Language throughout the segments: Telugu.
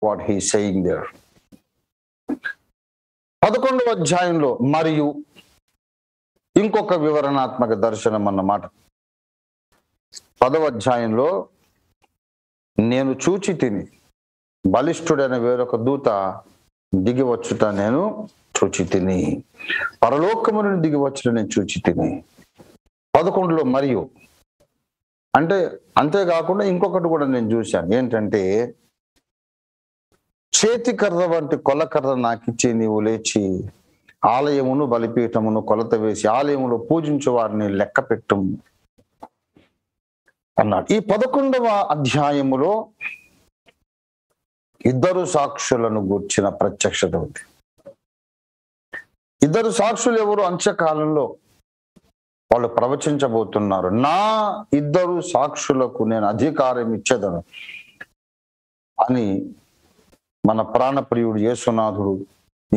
what he is saying there. 11వ అధ్యాయంలో మరియు ఇంకొక వివరణాత్మక దర్శనం అన్నమాట. 10వ అధ్యాయంలో నేను చూచి తిని బలిష్ఠుడైన వేరొక దూత దిగివచ్చుట నేను చూచి తిని, పరలోకము నుండి దిగివచ్చుట నేను చూచి తిని. 11లో మరియు అంటే అంతేకాకుండా ఇంకొకటి కూడా నేను చూశాను, ఏంటంటే చేతి కర్ర వంటి కొలకర్ర నాకిచ్చి నీవు లేచి ఆలయమును బలిపీఠమును కొలత వేసి ఆలయములో పూజించు వారిని లెక్క పెట్టు అన్నాడు. ఈ 11వ అధ్యాయములో ఇద్దరు సాక్షులను గూర్చిన ప్రత్యక్షత ఉంది. ఇద్దరు సాక్షులు ఎవరు? అంత్యకాలంలో వాళ్ళు ప్రవచించబోతున్నారు. నా ఇద్దరు సాక్షులకు నేను అధికారం ఇచ్చేదను అని మన ప్రాణప్రియుడు యేసునాథుడు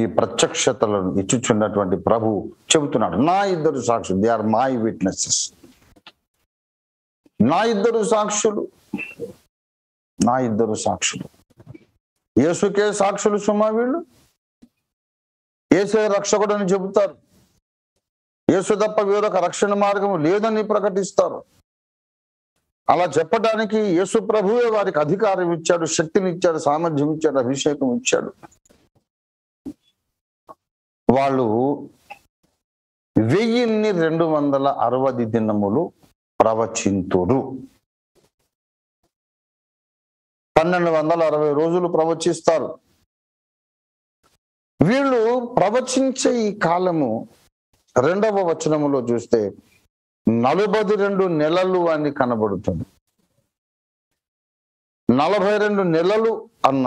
ఈ ప్రత్యక్షతలను ఇచ్చుచున్నటువంటి ప్రభు చెబుతున్నాడు. నా ఇద్దరు సాక్షులు, దే ఆర్ మై విట్నెసెస్. నా ఇద్దరు సాక్షులు యేసుకే సాక్షులు సుమా. వీళ్ళు యేసే రక్షకుడు అని చెబుతారు, యేసు తప్ప వేరొక రక్షణ మార్గం లేదని ప్రకటిస్తారు. అలా చెప్పడానికి యేసు ప్రభువే వారికి అధికారం ఇచ్చాడు, శక్తిని ఇచ్చాడు, సామర్థ్యం ఇచ్చాడు, అభిషేకం ఇచ్చాడు. వాళ్ళు 1260 దినములు ప్రవచింతురు, 1260 రోజులు ప్రవచిస్తారు. వీళ్ళు ప్రవచించే ఈ కాలము 2వ వచనములో చూస్తే 42 నెలలు అని కనబడుతుంది. 42 నెలలు అన్న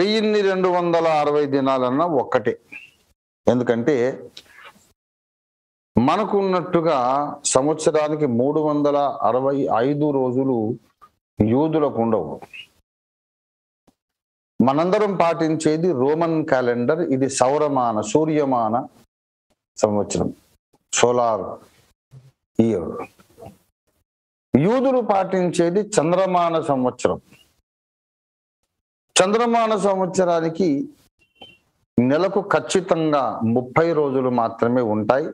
1260 దినాలన్నా ఒక్కటే. ఎందుకంటే మనకు ఉన్నట్టుగా సంవత్సరానికి 365 రోజులు యూదులకు ఉండవు. మనందరం పాటించేది రోమన్ క్యాలెండర్. ఇది సూర్యమాన సంవత్సరం, సోలార్ ఇయర్. యూదులు పాటించేది చంద్రమాన సంవత్సరం. చంద్రమాన సంవత్సరానికి నెలకు ఖచ్చితంగా 30 రోజులు మాత్రమే ఉంటాయి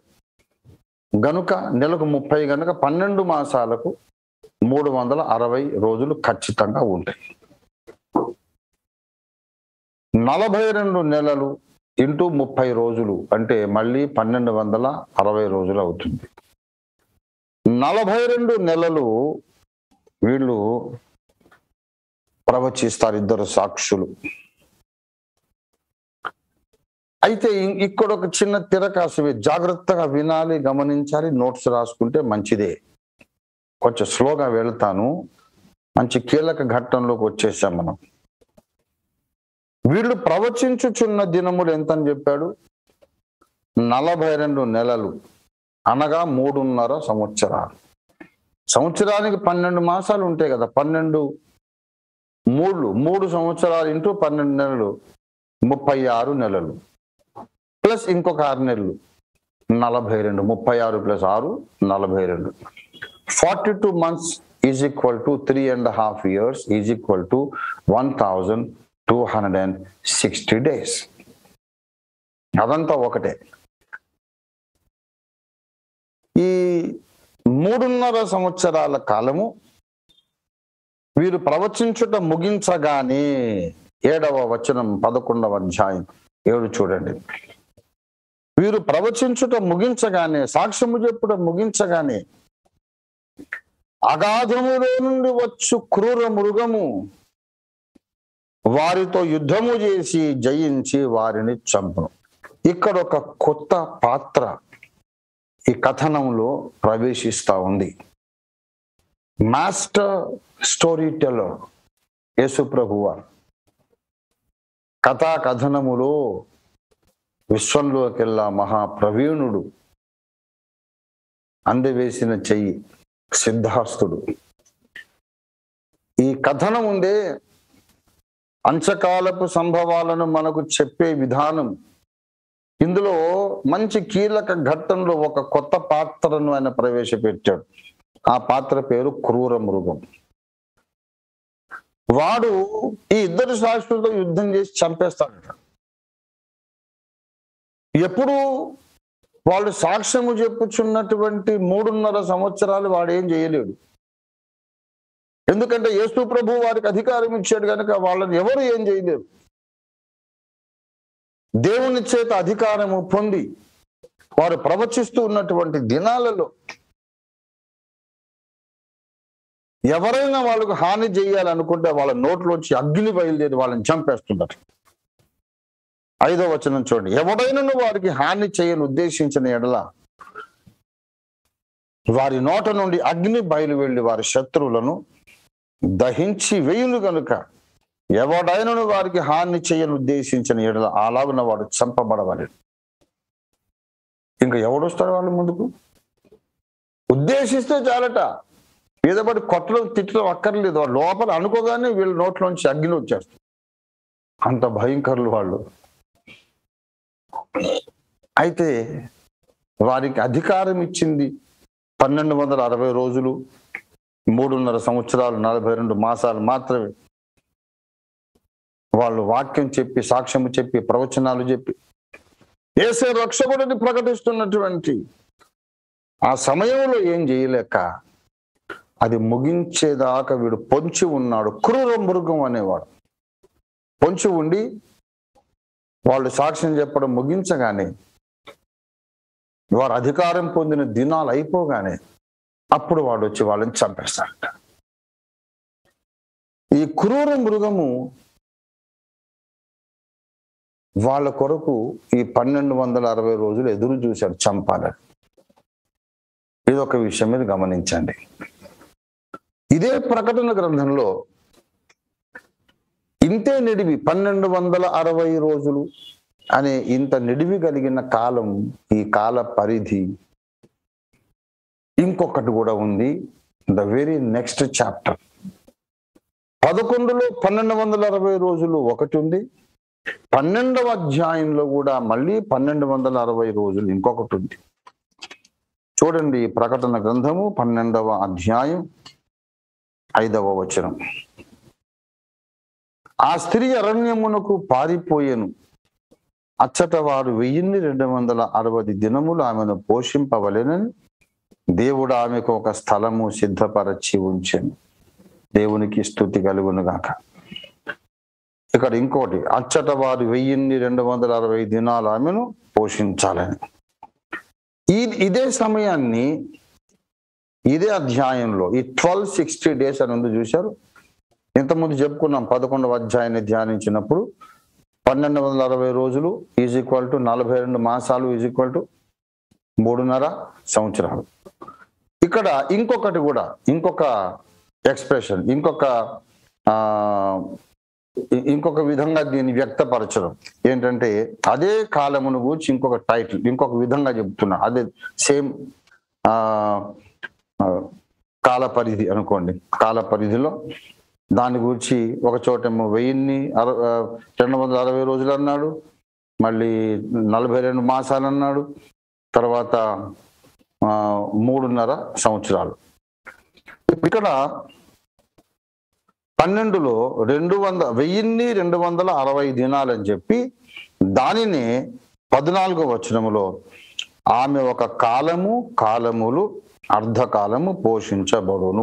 గనుక, నెలకు 30 గనుక 12 మాసాలకు 360 రోజులు ఖచ్చితంగా ఉంటాయి. 42 నెలలు ఇంటూ 30 రోజులు అంటే మళ్ళీ 1260 రోజులు అవుతుంది. 42 నెలలు వీళ్ళు ప్రవచిస్తారు, ఇద్దరు సాక్షులు. అయితే ఇక్కడ ఒక చిన్న తిరకాసు, జాగ్రత్తగా వినాలి, గమనించాలి, నోట్స్ రాసుకుంటే మంచిదే. కొంచెం స్లోగా వెళ్తాను, మంచి కీలక ఘట్టంలోకి వచ్చేసాం మనం. వీళ్ళు ప్రవచించుచున్న దినములు ఎంతని చెప్పాడు? 42 నెలలు అనగా 3.5 సంవత్సరాలు. సంవత్సరానికి 12 మాసాలు ఉంటాయి కదా, 3 సంవత్సరాలు ఇంటూ 12 నెలలు 36 నెలలు ప్లస్ ఇంకొక 6 నెలలు 42. 36 plus 6 42. 42 months is equal to 3.5 years is equal to 1260 days. అదంతా ఒకటే. ఈ 3.5 సంవత్సరాల కాలము వీరు ప్రవచించుట ముగించగానే 7వ వచనం 11వ అధ్యాయం 7 చూడండి. వీరు ప్రవచించుట ముగించగానే, సాక్ష్యము చెప్పుట ముగించగానే, అగాధములో నుండి వచ్చు క్రూర మృగము వారితో యుద్ధము చేసి జయించి వారిని చంపును. ఇక్కడ ఒక కొత్త పాత్ర ఈ కథనంలో ప్రవేశిస్తూ ఉంది. మాస్టర్ స్టోరీ టెల్లర్ యేసు ప్రభువు కథా కథనములో విశ్వంలోకెల్లా మహాప్రవీణుడు, అందవేసిన చెయ్యి, సిద్ధాస్తుడు. ఈ కథనం ఉందే అంచకాలపు సంభవాలను మనకు చెప్పే విధానం. ఇందులో మంచి కీలక ఘట్టంలో ఒక కొత్త పాత్రను ఆయన ప్రవేశపెట్టాడు. ఆ పాత్ర పేరు క్రూర మృగం. వాడు ఈ ఇద్దరు సాక్షులతో యుద్ధం చేసి చంపేస్తాడట. ఎప్పుడు వాళ్ళు సాక్ష్యము చెప్పుచున్నటువంటి 3.5 సంవత్సరాలు వాడు ఏం చేయలేడు. ఎందుకంటే యేసు ప్రభు వారికి అధికారం ఇచ్చాడు కనుక వాళ్ళని ఎవరు ఏం చేయలేరు. దేవుని చేత అధికారము పొంది వారు ప్రవచిస్తూ ఉన్నటువంటి దినాలలో ఎవరైనా వాళ్ళకు హాని చేయాలనుకుంటే వాళ్ళ నోట్లోంచి అగ్ని బయలుదేరి వాళ్ళని చంపేస్తున్నారు. 5వ వచనం చూడండి, ఎవడైనా వారికి హాని చేయని ఉద్దేశించిన ఎడల వారి నోట నుండి అగ్ని బయలు వెళ్ళి వారి శత్రువులను దహించి వేయును కనుక ఎవడైనా వారికి హాని చేయని ఉద్దేశించిన ఎడల అలాగున వాడు చంపబడవాలి. ఇంకా ఎవడొస్తాడు వాళ్ళ ముందుకు? ఉద్దేశిస్తే చాలట, మీద పడి కొట్టడం తిట్టడం అక్కర్లేదు. వాళ్ళు లోపల అనుకోగానే వీళ్ళ నోట్లోంచి అగ్ని వచ్చేస్తారు. అంత భయంకరులు వాళ్ళు. అయితే వారికి అధికారం ఇచ్చింది 1260 రోజులు 3.5 సంవత్సరాలు 42 మాసాలు మాత్రమే. వాళ్ళు వాక్యం చెప్పి సాక్ష్యము చెప్పి ప్రవచనాలు చెప్పి యేసే రక్షకుడిని ప్రకటిస్తున్నటువంటి ఆ సమయంలో ఏం చేయలేక అది ముగించేదాకా వీడు పొంచి ఉన్నాడు. క్రూర మృగం అనేవాడు పొంచి ఉండి వాళ్ళు సాక్ష్యం చెప్పడం ముగించగానే వారు అధికారం పొందిన దినాలు అయిపోగానే అప్పుడు వాడు వచ్చి వాళ్ళని చంపేస్తాడట. ఈ క్రూర మృగము వాళ్ళ కొరకు ఈ 1260 రోజులు ఎదురు చూశాడు, చంపాలని. ఇదొక విషయం మీరు గమనించండి. ఇదే ప్రకటన గ్రంథంలో ఇంతే నిడివి 1260 రోజులు అనే ఇంత నిడివి కలిగిన కాలం, ఈ కాల పరిధి ఇంకొకటి కూడా ఉంది. ద వెరీ నెక్స్ట్ చాప్టర్ 11లో 1260 రోజులు ఒకటి ఉంది. 12వ అధ్యాయంలో కూడా మళ్ళీ 1260 రోజులు ఇంకొకటి ఉంది. చూడండి, ప్రకటన గ్రంథము 12వ అధ్యాయం 5వ వచనం. ఆ స్త్రీ అరణ్యమునకు పారిపోయేను, అచ్చట వారు 1260 దినములు ఆమెను పోషింపవలెనని దేవుడు ఆమెకు ఒక స్థలము సిద్ధపరచి ఉంచెను. దేవునికి స్తుతి కలుగునుగాక. ఇక్కడ ఇంకోటి, అచ్చట వారు 1260 దినాలు ఆమెను పోషించాలని. ఇదే సమయాన్ని ఇదే అధ్యాయంలో ఈ 1260 days అని ఉంది, చూశారు. ఇంతకుముందు చెప్పుకున్నాం 11వ అధ్యాయాన్ని ధ్యానించినప్పుడు 1260 రోజులు ఈజ్ఈక్వల్ టు 42 మాసాలు ఈజ్ఈక్వల్ టు 3.5 సంవత్సరాలు. ఇక్కడ ఇంకొకటి కూడా, ఇంకొక ఎక్స్ప్రెషన్, ఇంకొక విధంగా దీన్ని వ్యక్తపరచడం ఏంటంటే అదే కాలమును గురించి ఇంకొక టైటిల్ ఇంకొక విధంగా చెప్తున్నా. అదే సేమ్ కాల పరిధి అనుకోండి, కాల పరిధిలో దాని గురించి ఒక చోటేమో 1260 రోజులు అన్నాడు, మళ్ళీ 42 మాసాలు అన్నాడు, తర్వాత 3.5 సంవత్సరాలు. ఇక్కడ 12లో 1260 దినాలు అని చెప్పి దానిని 14వ వచనంలో ఆమె ఒక కాలము, కాలములు, అర్ధకాలము పోషించబడును.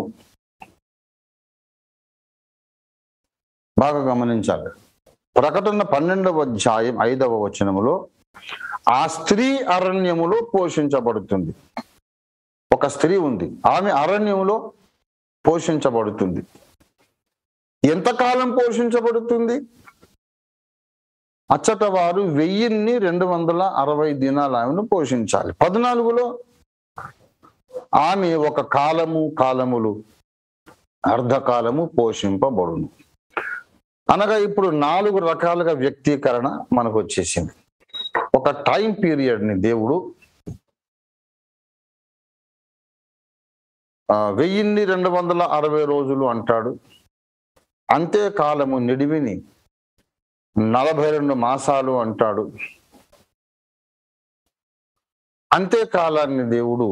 బాగా గమనించాలి. ప్రకటన 12వ అధ్యాయం 5వ వచనంలో ఆ స్త్రీ అరణ్యములో పోషించబడుతుంది. ఒక స్త్రీ ఉంది, ఆమె అరణ్యములో పోషించబడుతుంది. ఎంతకాలం పోషించబడుతుంది? అచ్చట వారు 1260 దినాలు ఆమెను పోషించాలి. 14లో ఆమె ఒక కాలము, కాలములు, అర్ధకాలము పోషింపబడును. అనగా ఇప్పుడు 4 రకాలుగా వ్యక్తీకరణ మనకు వచ్చేసింది. ఒక టైం పీరియడ్ని దేవుడు 1260 రోజులు అంటాడు. అంతేకాలము నిడివిని 42 మాసాలు అంటాడు. అంతేకాలాన్ని దేవుడు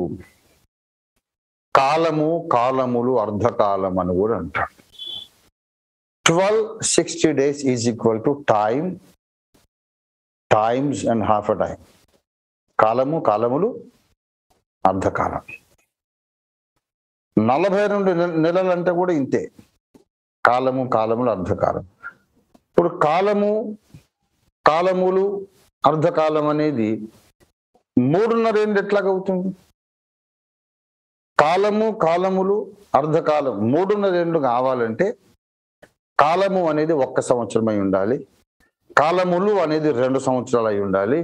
కాలము, కాలములు, అర్ధకాలం అని కూడా అంటాడు. 1260 days is equal to time, times and half a time. కాలము కాలములు అర్ధకాలం. 42 నెలలు అంటే కూడా ఇంతే, కాలము కాలములు అర్ధకాలం. ఇప్పుడు కాలము కాలములు అర్ధకాలం అనేది 3½ అవుతుంది. కాలము కాలములు అర్ధకాలం 3½ కావాలంటే కాలము అనేది 1 సంవత్సరం అయి ఉండాలి, కాలములు అనేది 2 సంవత్సరాలు అయి ఉండాలి,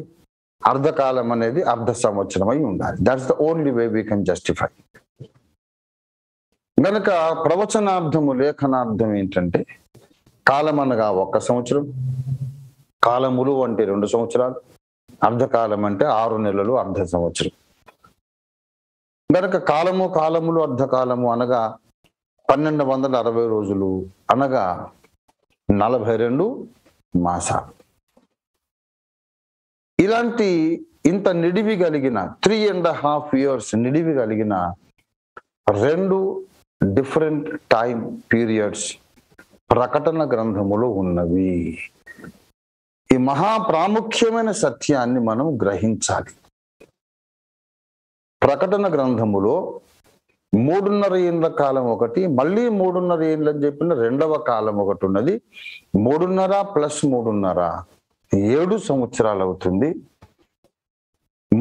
అర్ధకాలం అనేది 1/2 సంవత్సరం అయి ఉండాలి. That's the only way we can justify. గనక ప్రవచనార్థము లేఖనార్థం ఏంటంటే కాలం అనగా 1 సంవత్సరం, కాలములు అంటే 2 సంవత్సరాలు, అర్ధకాలం అంటే 6 నెలలు 1/2 సంవత్సరం. గనక కాలము కాలములు అర్ధకాలము అనగా 1260 రోజులు అనగా 42 మాసాలు. ఇలాంటి ఇంత నిడివి కలిగిన 3½ years నిడివి కలిగిన 2 different time periods ప్రకటన గ్రంథములో ఉన్నవి. ఈ మహా ప్రాముఖ్యమైన సత్యాన్ని మనం గ్రహించాలి. ప్రకటన గ్రంథములో 3½ ఏండ్ల కాలం ఒకటి, మళ్ళీ 3½ ఏండ్లు అని చెప్పిన రెండవ కాలం ఒకటి ఉన్నది. 3½ + 3½ 7 సంవత్సరాలు అవుతుంది.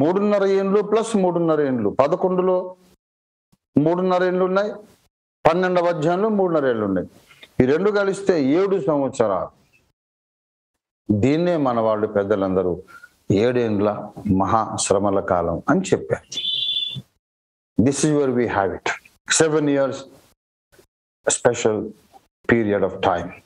3½ ఏండ్లు ప్లస్ 3½ ఏండ్లు 11లో 3½ ఏండ్లు ఉన్నాయి, 12వ అధ్యాయంలో 3½ ఏండ్లు ఉన్నాయి. ఈ 2 కలిస్తే 7 సంవత్సరాలు. దీన్నే మన వాళ్ళు పెద్దలందరూ 7 ఏండ్ల మహాశ్రమల కాలం అని చెప్పారు. This is where we have it. 7 years special period of time.